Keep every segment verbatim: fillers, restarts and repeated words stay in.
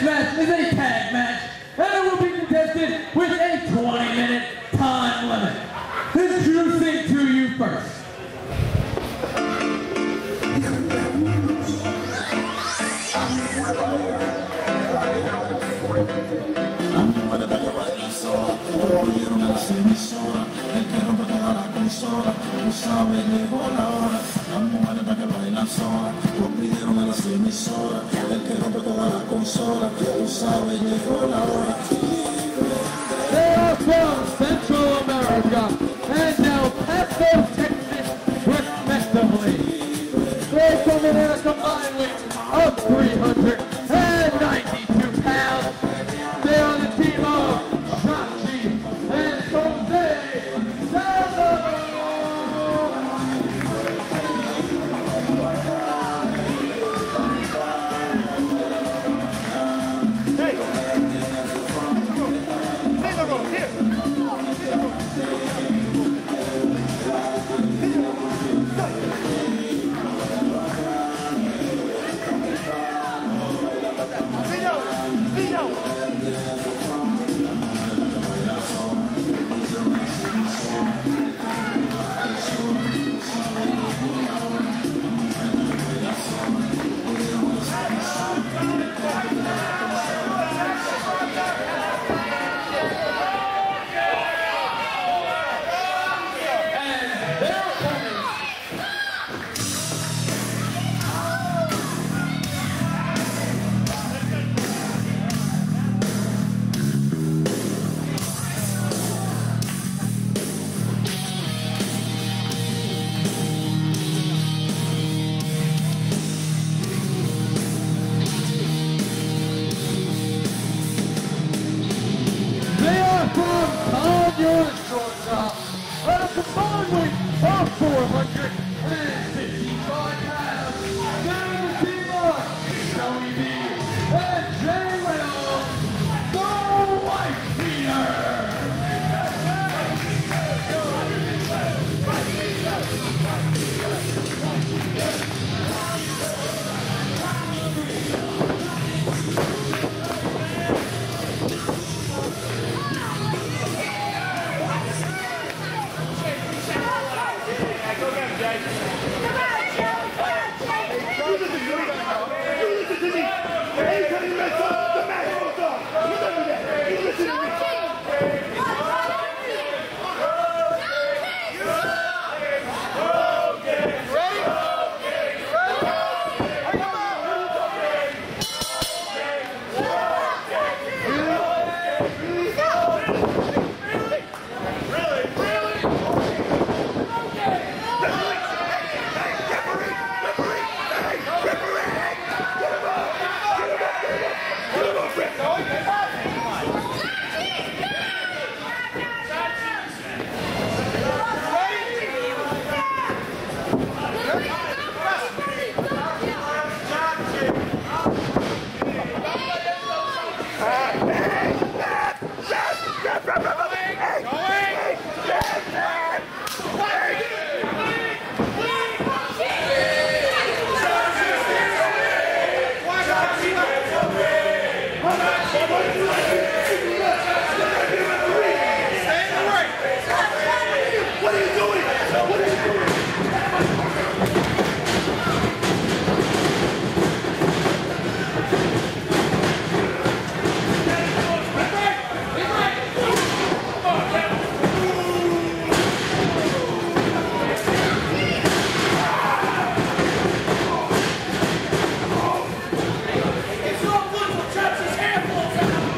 This match is a tag match, and it will be contested with a twenty minute time limit. Introducing to you first. Emisora, el que rompe toda la consola, tú sabes, llegó la hora. They are from Central America and now Paso, Texas, respectively. They come in at a combined weight of three hundred ninety-two pounds. They are the team of Shachi and Jose Salazar. It's all good for Church's handfuls out.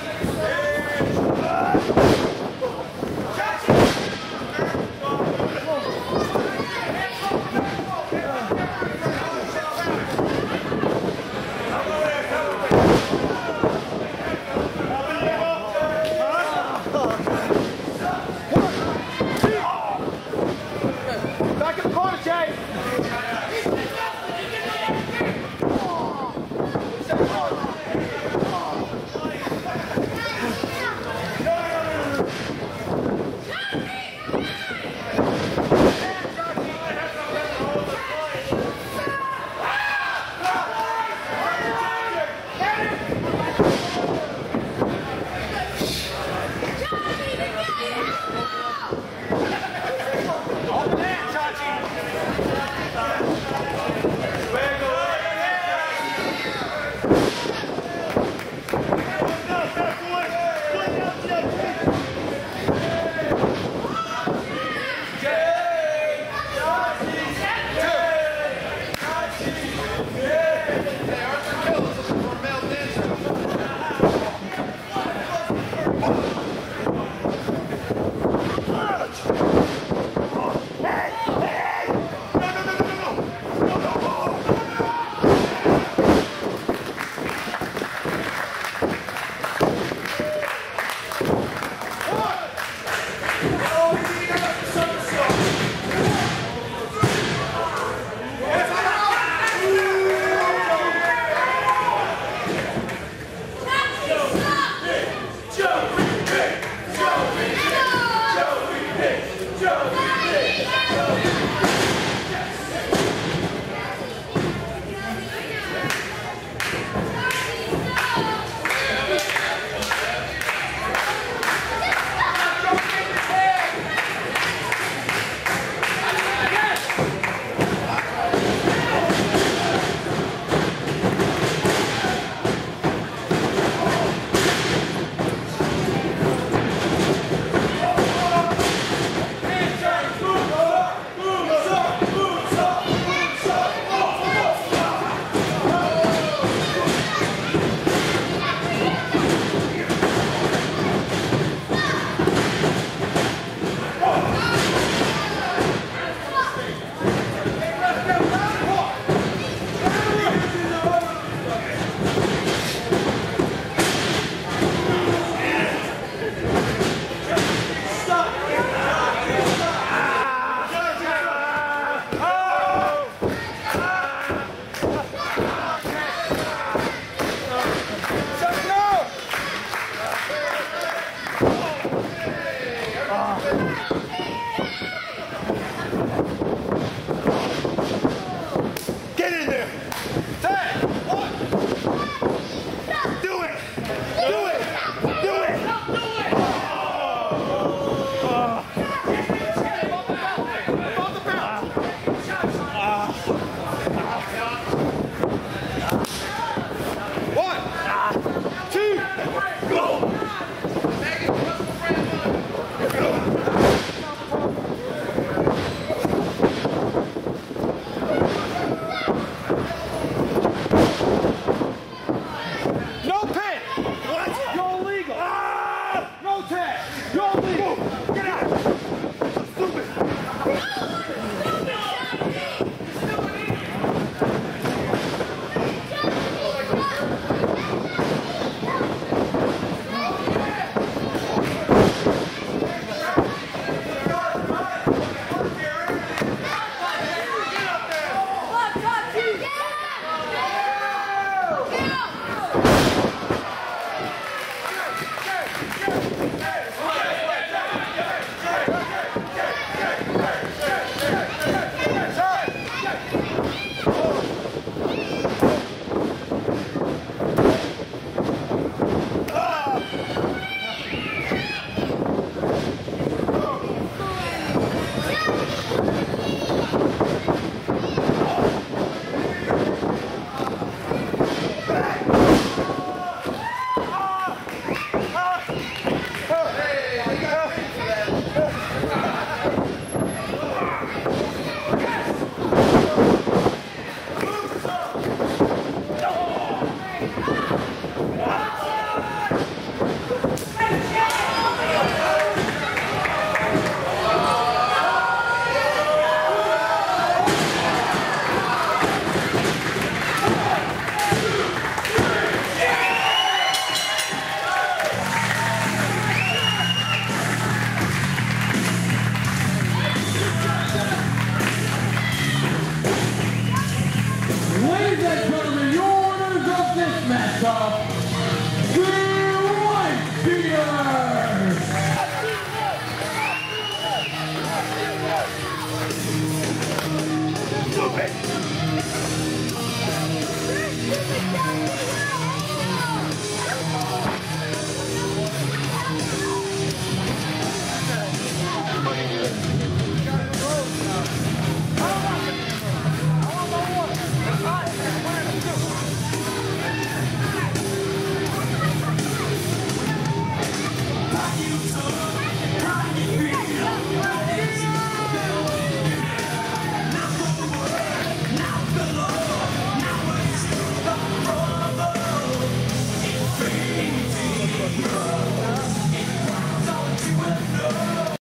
Hey! Yeah.